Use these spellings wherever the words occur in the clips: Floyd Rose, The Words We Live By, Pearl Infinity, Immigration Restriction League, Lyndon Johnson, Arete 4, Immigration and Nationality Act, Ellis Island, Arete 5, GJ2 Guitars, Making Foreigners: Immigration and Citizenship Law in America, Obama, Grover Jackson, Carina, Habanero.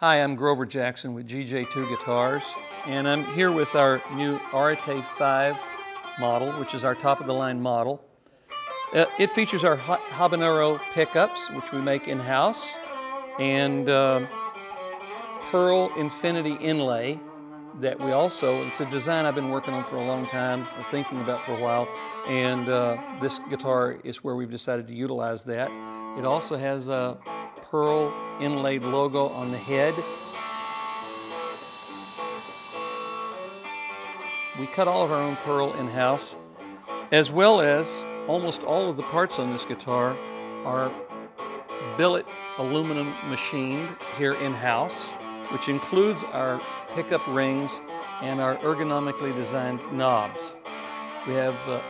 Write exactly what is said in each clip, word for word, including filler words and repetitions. Hi, I'm Grover Jackson with G J two Guitars, and I'm here with our new Arete five model, which is our top-of-the-line model. Uh, it features our Habanero pickups, which we make in-house, and uh, Pearl Infinity inlay that we also, it's a design I've been working on for a long time, or thinking about for a while, and uh, this guitar is where we've decided to utilize that. It also has a Pearl inlaid logo on the head. We cut all of our own pearl in-house, as well as almost all of the parts on this guitar are billet aluminum machined here in-house, which includes our pickup rings and our ergonomically designed knobs. We have uh,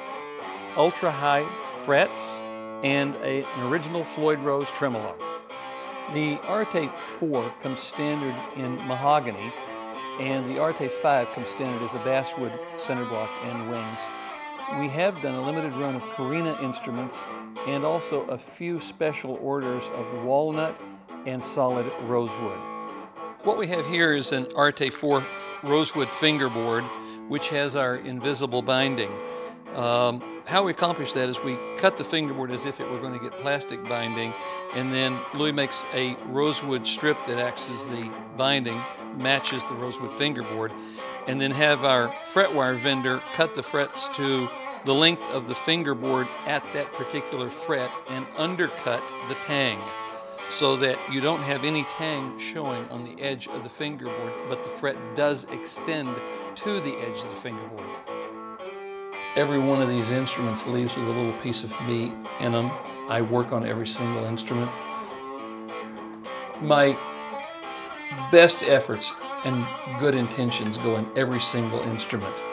ultra-high frets and a, an original Floyd Rose tremolo. The Arete four comes standard in mahogany, and the Arete five comes standard as a basswood center block and wings. We have done a limited run of Carina instruments and also a few special orders of walnut and solid rosewood. What we have here is an Arete four rosewood fingerboard, which has our invisible binding. Um, How we accomplish that is we cut the fingerboard as if it were going to get plastic binding, and then Louis makes a rosewood strip that acts as the binding, matches the rosewood fingerboard, and then have our fret wire vendor cut the frets to the length of the fingerboard at that particular fret and undercut the tang so that you don't have any tang showing on the edge of the fingerboard, but the fret does extend to the edge of the fingerboard. Every one of these instruments leaves with a little piece of me in them. I work on every single instrument. My best efforts and good intentions go in every single instrument.